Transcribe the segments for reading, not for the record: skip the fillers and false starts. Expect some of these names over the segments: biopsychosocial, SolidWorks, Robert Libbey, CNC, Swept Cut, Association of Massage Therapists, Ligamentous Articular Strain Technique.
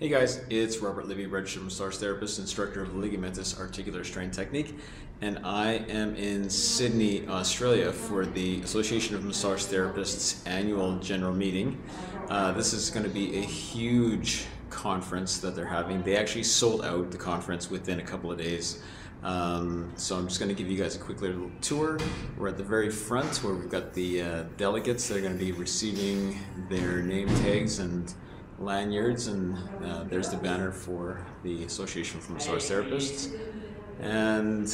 Hey guys, it's Robert Libbey, registered massage therapist, instructor of Ligamentous Articular Strain Technique, and I am in Sydney, Australia for the Association of Massage Therapists annual general meeting. This is going to be a huge conference that they're having. They actually sold out the conference within a couple of days. So I'm just going to give you guys a quick little tour. We're at the very front where we've got the delegates that are going to be receiving their name tags and lanyards, and there's the banner for the Association for Massage Therapists. And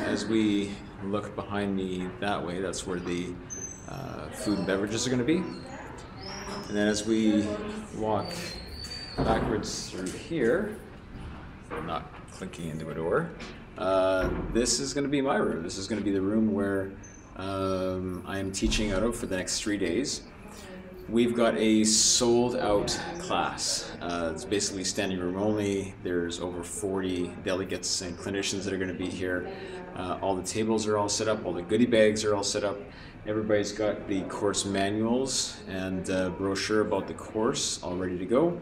as we look behind me that way, that's where the food and beverages are going to be. And then as we walk backwards through here, not clinking into a door, this is going to be my room. This is going to be the room where I am teaching out of for the next 3 days. We've got a sold-out class. It's basically standing room only. There's over 40 delegates and clinicians that are going to be here. All the tables are all set up. All the goodie bags are all set up. Everybody's got the course manuals and brochure about the course all ready to go.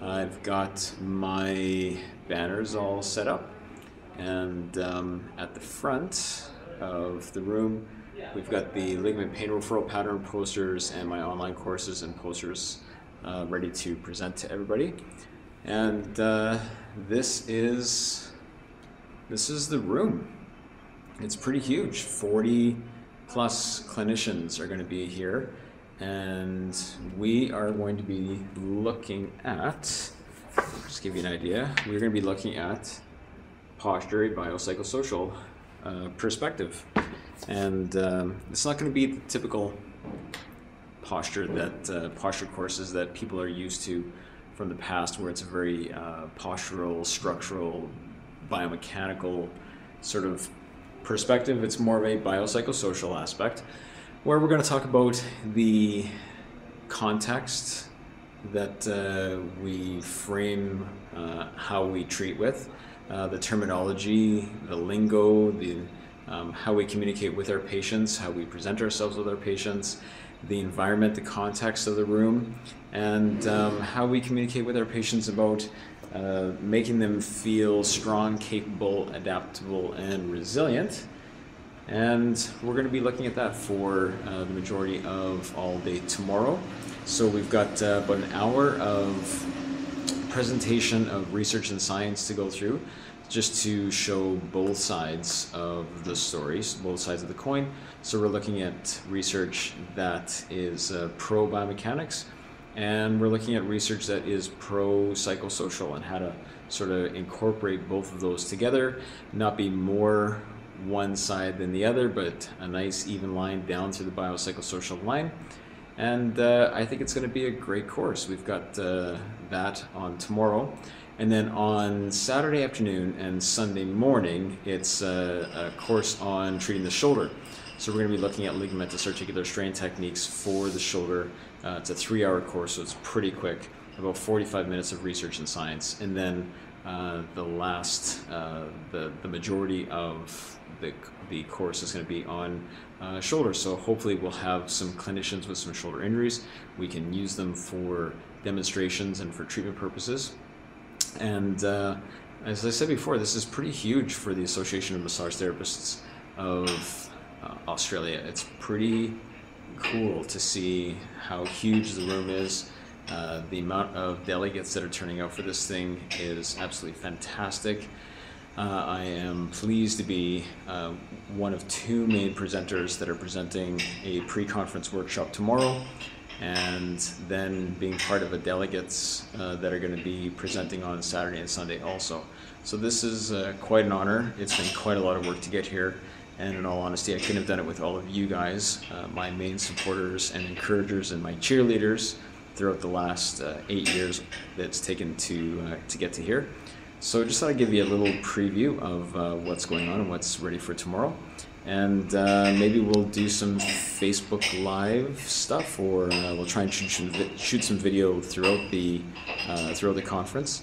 I've got my banners all set up. And at the front of the room, we've got the ligament pain referral pattern posters and my online courses and posters ready to present to everybody. And this is the room. It's pretty huge. 40 plus clinicians are going to be here, and we are going to be looking at, just to give you an idea, we're going to be looking at posture, biopsychosocial perspective. And it's not going to be the typical posture that posture courses that people are used to from the past, where it's a very postural, structural, biomechanical sort of perspective. It's more of a biopsychosocial aspect, where we're going to talk about the context that we frame how we treat with, the terminology, the lingo, the how we communicate with our patients, how we present ourselves with our patients, the environment, the context of the room, and how we communicate with our patients about making them feel strong, capable, adaptable, and resilient. And we're going to be looking at that for the majority of all day tomorrow. So we've got about an hour of presentation of research and science to go through, just to show both sides of the stories, both sides of the coin. So we're looking at research that is pro biomechanics, and we're looking at research that is pro psychosocial, and how to sort of incorporate both of those together, not be more one side than the other, but a nice even line down to the biopsychosocial line. And I think it's going to be a great course. We've got that on tomorrow. And then on Saturday afternoon and Sunday morning, it's a course on treating the shoulder. So we're going to be looking at ligamentous articular strain techniques for the shoulder. It's a 3-hour course, so it's pretty quick, about 45 minutes of research and science. And then the majority of the course is going to be on shoulder. So hopefully we'll have some clinicians with some shoulder injuries. We can use them for demonstrations and for treatment purposes. And as I said before, this is pretty huge for the Association of Massage Therapists of Australia. It's pretty cool to see how huge the room is. The amount of delegates that are turning out for this thing is absolutely fantastic. I am pleased to be one of 2 main presenters that are presenting a pre-conference workshop tomorrow, and then being part of a delegates that are going to be presenting on Saturday and Sunday also. So this is quite an honor. It's been quite a lot of work to get here, and in all honesty, I couldn't have done it with all of you guys, my main supporters and encouragers and my cheerleaders throughout the last 8 years that's taken to get to here. So just thought I'd give you a little preview of what's going on and what's ready for tomorrow. And maybe we'll do some Facebook Live stuff, or we'll try and shoot some video throughout the conference.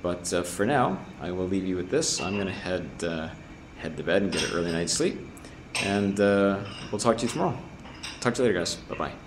But for now, I will leave you with this. I'm going to head to bed and get an early night's sleep. And we'll talk to you tomorrow. Talk to you later, guys. Bye-bye.